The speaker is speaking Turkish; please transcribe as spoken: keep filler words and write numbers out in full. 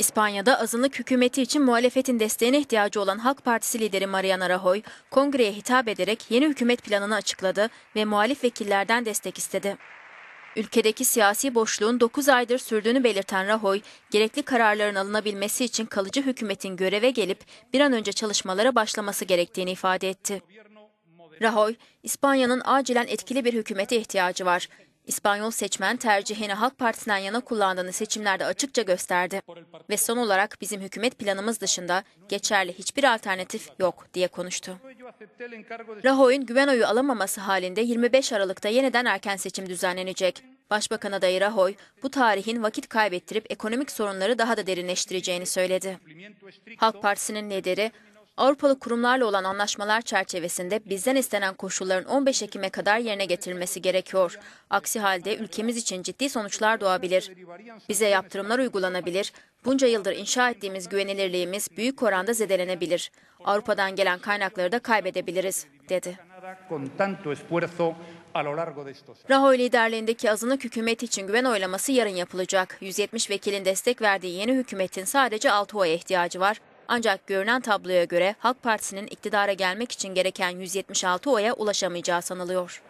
İspanya'da azınlık hükümeti için muhalefetin desteğine ihtiyacı olan Halk Partisi lideri Mariano Rajoy, kongreye hitap ederek yeni hükümet planını açıkladı ve muhalif vekillerden destek istedi. Ülkedeki siyasi boşluğun dokuz aydır sürdüğünü belirten Rajoy, gerekli kararların alınabilmesi için kalıcı hükümetin göreve gelip bir an önce çalışmalara başlaması gerektiğini ifade etti. Rajoy, İspanya'nın acilen etkili bir hükümete ihtiyacı var. İspanyol seçmen tercihini Halk Partisi'nden yana kullandığını seçimlerde açıkça gösterdi. Ve son olarak bizim hükümet planımız dışında geçerli hiçbir alternatif yok diye konuştu. Rajoy'un güven oyu alamaması halinde yirmi beş Aralık'ta yeniden erken seçim düzenlenecek. Başbakan adayı Rajoy, bu tarihin vakit kaybettirip ekonomik sorunları daha da derinleştireceğini söyledi. Halk Partisi'nin lideri, Avrupalı kurumlarla olan anlaşmalar çerçevesinde bizden istenen koşulların on beş Ekim'e kadar yerine getirilmesi gerekiyor. Aksi halde ülkemiz için ciddi sonuçlar doğabilir. Bize yaptırımlar uygulanabilir. Bunca yıldır inşa ettiğimiz güvenilirliğimiz büyük oranda zedelenebilir. Avrupa'dan gelen kaynakları da kaybedebiliriz, dedi. Rajoy liderliğindeki azınlık hükümeti için güven oylaması yarın yapılacak. yüz yetmiş vekilin destek verdiği yeni hükümetin sadece altı oya ihtiyacı var. Ancak görünen tabloya göre Halk Partisi'nin iktidara gelmek için gereken yüz yetmiş altı oya ulaşamayacağı sanılıyor.